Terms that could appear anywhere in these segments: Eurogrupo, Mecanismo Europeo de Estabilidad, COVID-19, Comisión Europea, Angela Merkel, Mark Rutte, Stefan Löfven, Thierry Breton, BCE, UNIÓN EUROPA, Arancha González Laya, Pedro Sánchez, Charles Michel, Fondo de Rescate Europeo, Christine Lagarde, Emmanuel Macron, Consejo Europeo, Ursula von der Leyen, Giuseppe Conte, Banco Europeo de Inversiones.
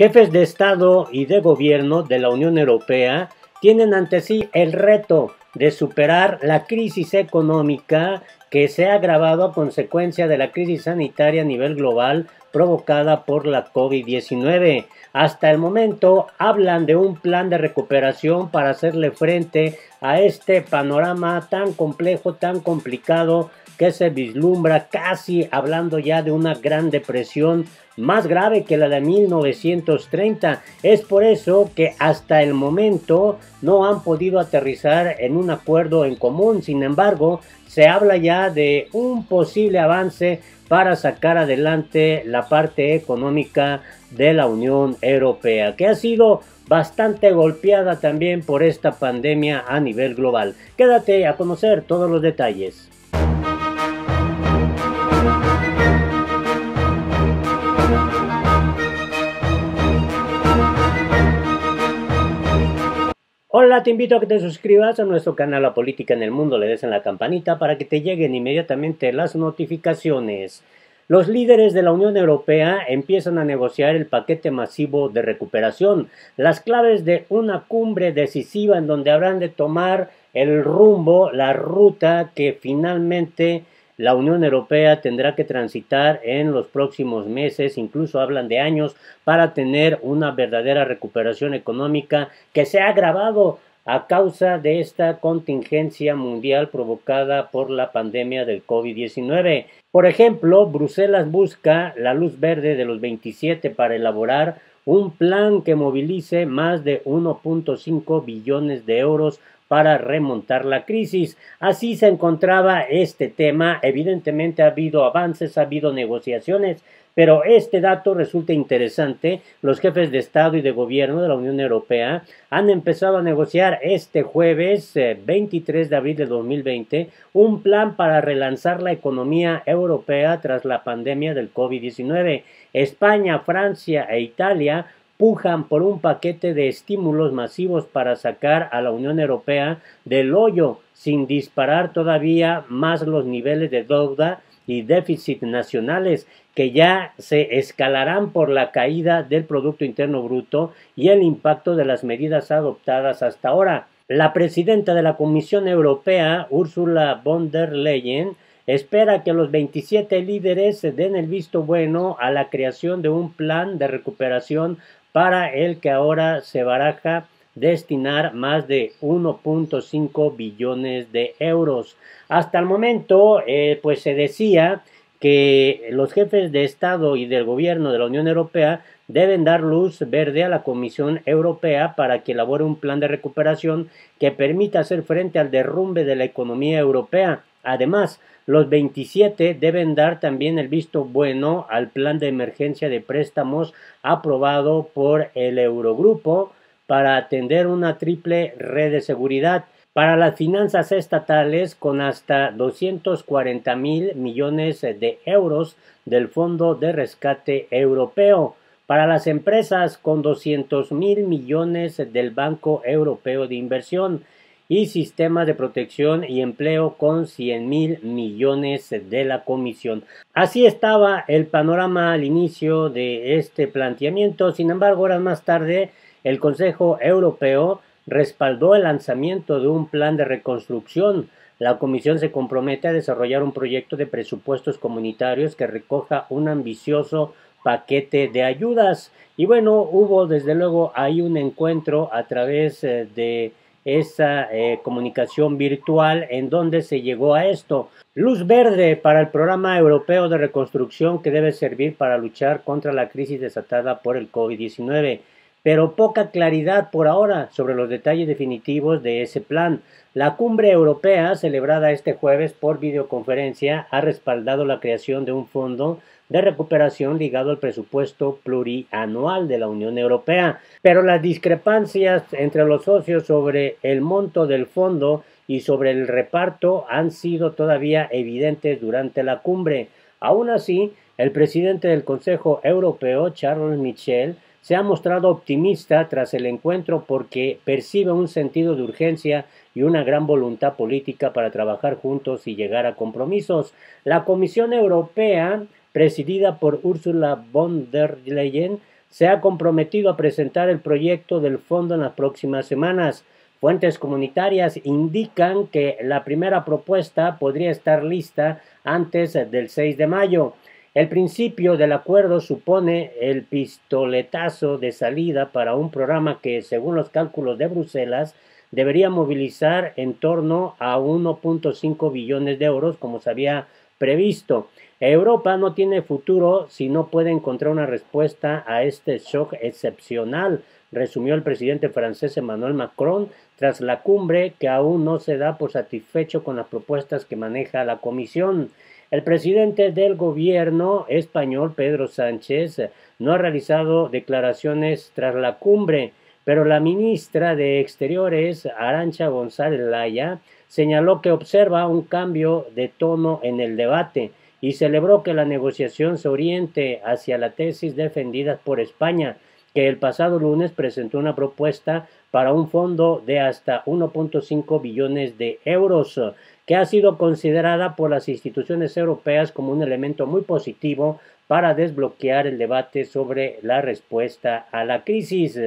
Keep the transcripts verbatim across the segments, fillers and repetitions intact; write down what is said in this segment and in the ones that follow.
Jefes de Estado y de Gobierno de la Unión Europea tienen ante sí el reto de superar la crisis económica que se ha agravado a consecuencia de la crisis sanitaria a nivel global provocada por la COVID diecinueve. Hasta el momento hablan de un plan de recuperación para hacerle frente a este panorama tan complejo, tan complicado, que se vislumbra casi hablando ya de una gran depresión más grave que la de mil novecientos treinta. Es por eso que hasta el momento no han podido aterrizar en un acuerdo en común. Sin embargo, se habla ya de un posible avance para sacar adelante la parte económica de la Unión Europea, que ha sido bastante golpeada también por esta pandemia a nivel global. Quédate a conocer todos los detalles. Hola, te invito a que te suscribas a nuestro canal La Política en el Mundo, le des en la campanita para que te lleguen inmediatamente las notificaciones. Los líderes de la Unión Europea empiezan a negociar el paquete masivo de recuperación, las claves de una cumbre decisiva en donde habrán de tomar el rumbo, la ruta que finalmente la Unión Europea tendrá que transitar en los próximos meses, incluso hablan de años, para tener una verdadera recuperación económica que se ha agravado a causa de esta contingencia mundial provocada por la pandemia del COVID diecinueve. Por ejemplo, Bruselas busca la luz verde de los veintisiete para elaborar un plan que movilice más de uno punto cinco billones de euros para remontar la crisis. Así se encontraba este tema. Evidentemente ha habido avances, ha habido negociaciones, pero este dato resulta interesante. Los jefes de Estado y de Gobierno de la Unión Europea han empezado a negociar este jueves eh, veintitrés de abril de dos mil veinte un plan para relanzar la economía europea tras la pandemia del COVID diecinueve. España, Francia e Italia pujan por un paquete de estímulos masivos para sacar a la Unión Europea del hoyo sin disparar todavía más los niveles de deuda y déficit nacionales, que ya se escalarán por la caída del Producto Interno Bruto y el impacto de las medidas adoptadas hasta ahora. La presidenta de la Comisión Europea, Ursula von der Leyen, espera que los veintisiete líderes se den el visto bueno a la creación de un plan de recuperación para el que ahora se baraja destinar más de uno punto cinco billones de euros. Hasta el momento, eh, pues se decía que los jefes de Estado y del Gobierno de la Unión Europea deben dar luz verde a la Comisión Europea para que elabore un plan de recuperación que permita hacer frente al derrumbe de la economía europea. Además, los veintisiete deben dar también el visto bueno al plan de emergencia de préstamos aprobado por el Eurogrupo para atender una triple red de seguridad para las finanzas estatales con hasta doscientos cuarenta mil millones de euros del Fondo de Rescate Europeo, para las empresas con doscientos mil millones del Banco Europeo de Inversión, y sistemas de protección y empleo con cien mil millones de la Comisión. Así estaba el panorama al inicio de este planteamiento. Sin embargo, horas más tarde, el Consejo Europeo respaldó el lanzamiento de un plan de reconstrucción. La Comisión se compromete a desarrollar un proyecto de presupuestos comunitarios que recoja un ambicioso paquete de ayudas. Y bueno, hubo desde luego ahí un encuentro a través de esa eh, comunicación virtual en donde se llegó a esto. Luz verde para el programa europeo de reconstrucción que debe servir para luchar contra la crisis desatada por el COVID diecinueve, pero poca claridad por ahora sobre los detalles definitivos de ese plan. La cumbre europea celebrada este jueves por videoconferencia ha respaldado la creación de un fondo de recuperación ligado al presupuesto plurianual de la Unión Europea, pero las discrepancias entre los socios sobre el monto del fondo y sobre el reparto han sido todavía evidentes durante la cumbre. Aún así, el presidente del Consejo Europeo, Charles Michel, se ha mostrado optimista tras el encuentro porque percibe un sentido de urgencia y una gran voluntad política para trabajar juntos y llegar a compromisos. La Comisión Europea, presidida por Ursula von der Leyen, se ha comprometido a presentar el proyecto del fondo en las próximas semanas. Fuentes comunitarias indican que la primera propuesta podría estar lista antes del seis de mayo. El principio del acuerdo supone el pistoletazo de salida para un programa que, según los cálculos de Bruselas, debería movilizar en torno a uno punto cinco billones de euros, como se había previsto. Europa no tiene futuro si no puede encontrar una respuesta a este shock excepcional, resumió el presidente francés Emmanuel Macron tras la cumbre, que aún no se da por satisfecho con las propuestas que maneja la Comisión. El presidente del gobierno español, Pedro Sánchez, no ha realizado declaraciones tras la cumbre, pero la ministra de Exteriores, Arancha González Laya, señaló que observa un cambio de tono en el debate y celebró que la negociación se oriente hacia la tesis defendida por España, que el pasado lunes presentó una propuesta para un fondo de hasta uno punto cinco billones de euros, que ha sido considerada por las instituciones europeas como un elemento muy positivo para desbloquear el debate sobre la respuesta a la crisis.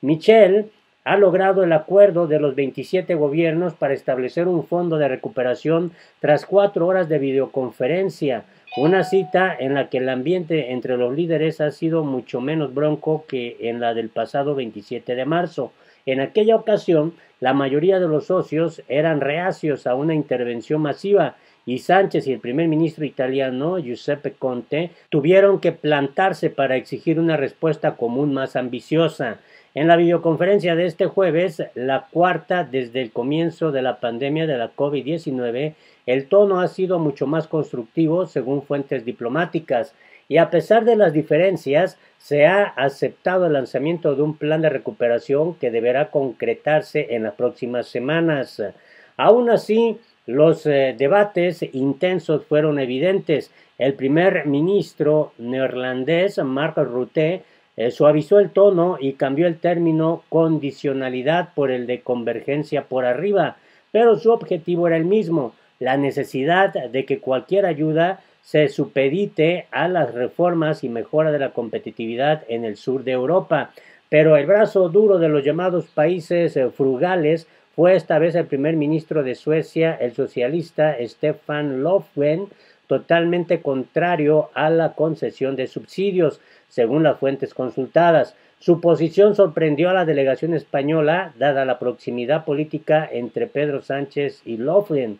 Michel ha logrado el acuerdo de los veintisiete gobiernos para establecer un fondo de recuperación tras cuatro horas de videoconferencia, una cita en la que el ambiente entre los líderes ha sido mucho menos bronco que en la del pasado veintisiete de marzo. En aquella ocasión, la mayoría de los socios eran reacios a una intervención masiva, y Sánchez y el primer ministro italiano, Giuseppe Conte, tuvieron que plantarse para exigir una respuesta común más ambiciosa. En la videoconferencia de este jueves, la cuarta desde el comienzo de la pandemia de la COVID diecinueve, el tono ha sido mucho más constructivo, según fuentes diplomáticas, y a pesar de las diferencias, se ha aceptado el lanzamiento de un plan de recuperación que deberá concretarse en las próximas semanas. Aún así, los eh, debates intensos fueron evidentes. El primer ministro neerlandés, Mark Rutte, eh, suavizó el tono y cambió el término condicionalidad por el de convergencia por arriba, pero su objetivo era el mismo: la necesidad de que cualquier ayuda se supedite a las reformas y mejora de la competitividad en el sur de Europa. Pero el brazo duro de los llamados países eh, frugales fue esta vez el primer ministro de Suecia, el socialista Stefan Löfven, totalmente contrario a la concesión de subsidios, según las fuentes consultadas. Su posición sorprendió a la delegación española, dada la proximidad política entre Pedro Sánchez y Löfven.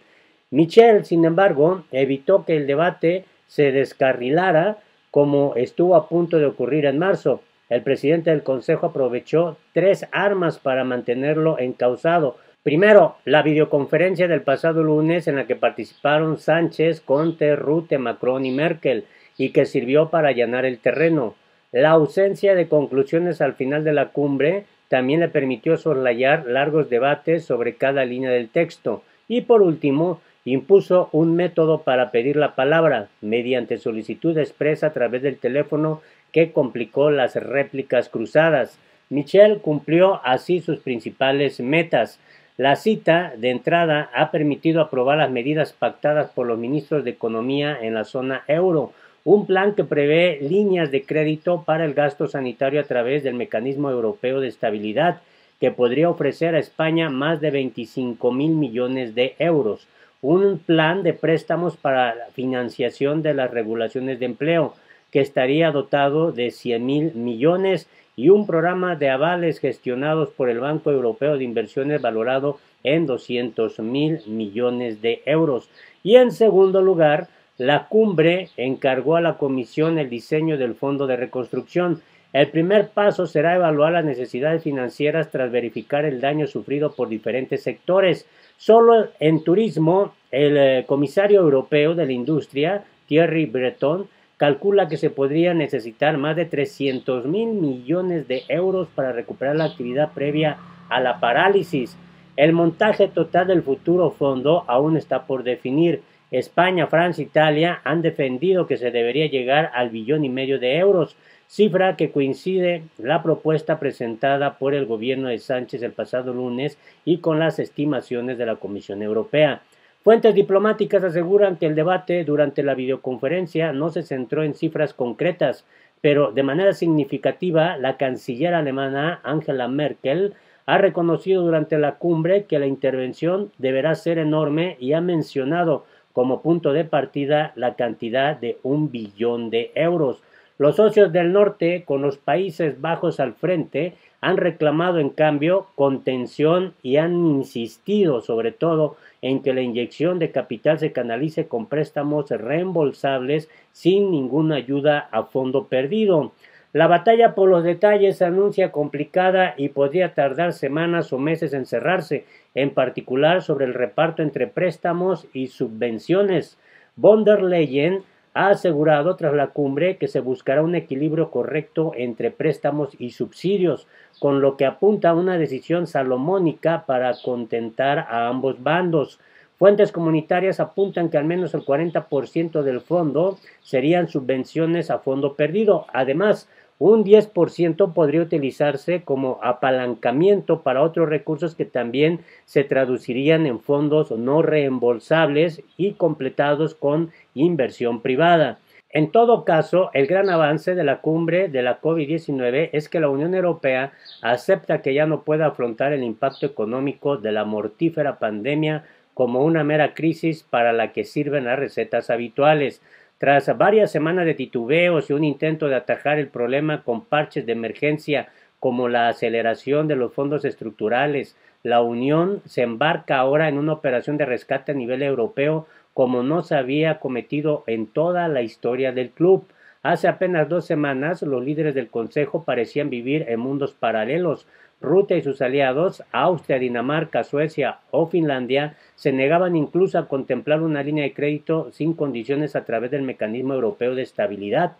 Michel, sin embargo, evitó que el debate se descarrilara, como estuvo a punto de ocurrir en marzo. El presidente del Consejo aprovechó tres armas para mantenerlo encauzado. Primero, la videoconferencia del pasado lunes en la que participaron Sánchez, Conte, Rutte, Macron y Merkel, y que sirvió para allanar el terreno. La ausencia de conclusiones al final de la cumbre también le permitió soslayar largos debates sobre cada línea del texto. Y por último, impuso un método para pedir la palabra, mediante solicitud expresa a través del teléfono, que complicó las réplicas cruzadas. Michel cumplió así sus principales metas. La cita de entrada ha permitido aprobar las medidas pactadas por los ministros de Economía en la zona euro, un plan que prevé líneas de crédito para el gasto sanitario a través del Mecanismo Europeo de Estabilidad, que podría ofrecer a España más de veinticinco mil millones de euros, un plan de préstamos para la financiación de las regulaciones de empleo, que estaría dotado de cien mil millones, y un programa de avales gestionados por el Banco Europeo de Inversiones valorado en doscientos mil millones de euros. Y en segundo lugar, la cumbre encargó a la Comisión el diseño del Fondo de Reconstrucción. El primer paso será evaluar las necesidades financieras tras verificar el daño sufrido por diferentes sectores. Solo en turismo, el eh, comisario europeo de la industria, Thierry Breton, calcula que se podría necesitar más de trescientos mil millones de euros para recuperar la actividad previa a la parálisis. El montaje total del futuro fondo aún está por definir. España, Francia e Italia han defendido que se debería llegar al billón y medio de euros, cifra que coincide la propuesta presentada por el gobierno de Sánchez el pasado lunes y con las estimaciones de la Comisión Europea. Fuentes diplomáticas aseguran que el debate durante la videoconferencia no se centró en cifras concretas, pero de manera significativa la canciller alemana Angela Merkel ha reconocido durante la cumbre que la intervención deberá ser enorme y ha mencionado como punto de partida la cantidad de un billón de euros. Los socios del norte, con los Países Bajos al frente, han reclamado en cambio contención y han insistido sobre todo en que la inyección de capital se canalice con préstamos reembolsables sin ninguna ayuda a fondo perdido. La batalla por los detalles se anuncia complicada y podría tardar semanas o meses en cerrarse, en particular sobre el reparto entre préstamos y subvenciones. Von der Leyen ha asegurado tras la cumbre que se buscará un equilibrio correcto entre préstamos y subsidios, con lo que apunta a una decisión salomónica para contentar a ambos bandos. Fuentes comunitarias apuntan que al menos el cuarenta por ciento del fondo serían subvenciones a fondo perdido. Además, un diez por ciento podría utilizarse como apalancamiento para otros recursos que también se traducirían en fondos no reembolsables y completados con inversión privada. En todo caso, el gran avance de la cumbre de la COVID diecinueve es que la Unión Europea acepta que ya no puede afrontar el impacto económico de la mortífera pandemia como una mera crisis para la que sirven las recetas habituales. Tras varias semanas de titubeos y un intento de atajar el problema con parches de emergencia como la aceleración de los fondos estructurales, la Unión se embarca ahora en una operación de rescate a nivel europeo como no se había acometido en toda la historia del club. Hace apenas dos semanas los líderes del Consejo parecían vivir en mundos paralelos. Rutte y sus aliados, Austria, Dinamarca, Suecia o Finlandia, se negaban incluso a contemplar una línea de crédito sin condiciones a través del Mecanismo Europeo de Estabilidad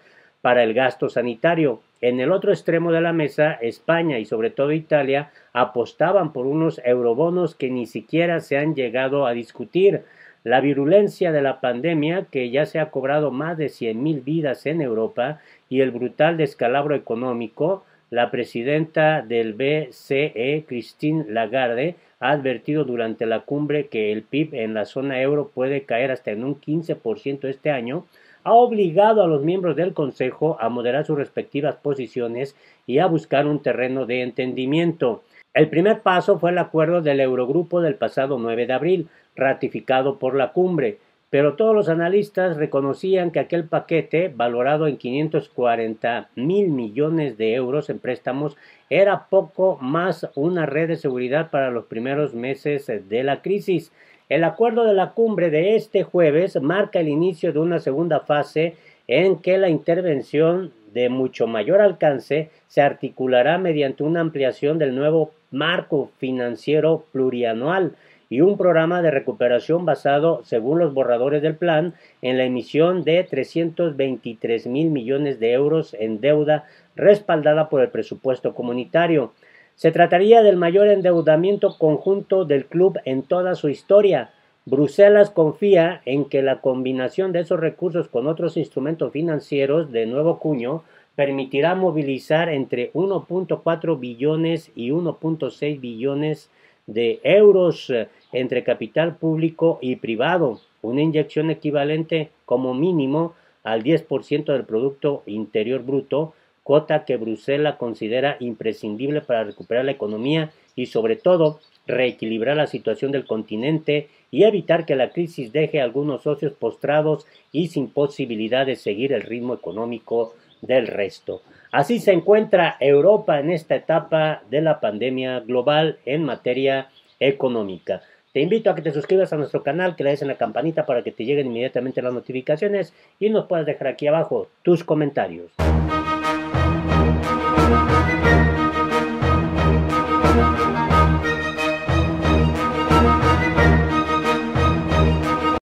para el gasto sanitario. En el otro extremo de la mesa, España y sobre todo Italia apostaban por unos eurobonos que ni siquiera se han llegado a discutir. La virulencia de la pandemia, que ya se ha cobrado más de cien mil vidas en Europa, y el brutal descalabro económico, la presidenta del B C E, Christine Lagarde, ha advertido durante la cumbre que el P I B en la zona euro puede caer hasta en un quince por ciento este año, ha obligado a los miembros del Consejo a moderar sus respectivas posiciones y a buscar un terreno de entendimiento. El primer paso fue el acuerdo del Eurogrupo del pasado nueve de abril, ratificado por la cumbre. Pero todos los analistas reconocían que aquel paquete, valorado en quinientos cuarenta mil millones de euros en préstamos, era poco más una red de seguridad para los primeros meses de la crisis. El acuerdo de la cumbre de este jueves marca el inicio de una segunda fase en que la intervención de mucho mayor alcance se articulará mediante una ampliación del nuevo marco financiero plurianual y un programa de recuperación basado, según los borradores del plan, en la emisión de trescientos veintitrés mil millones de euros en deuda respaldada por el presupuesto comunitario. Se trataría del mayor endeudamiento conjunto del club en toda su historia. Bruselas confía en que la combinación de esos recursos con otros instrumentos financieros de nuevo cuño permitirá movilizar entre uno punto cuatro billones y uno punto seis billones de euros entre capital público y privado, una inyección equivalente como mínimo al diez por ciento del Producto Interior Bruto, cuota que Bruselas considera imprescindible para recuperar la economía y sobre todo reequilibrar la situación del continente y evitar que la crisis deje a algunos socios postrados y sin posibilidad de seguir el ritmo económico del resto. Así se encuentra Europa en esta etapa de la pandemia global en materia económica. Te invito a que te suscribas a nuestro canal, que le des en la campanita para que te lleguen inmediatamente las notificaciones y nos puedas dejar aquí abajo tus comentarios.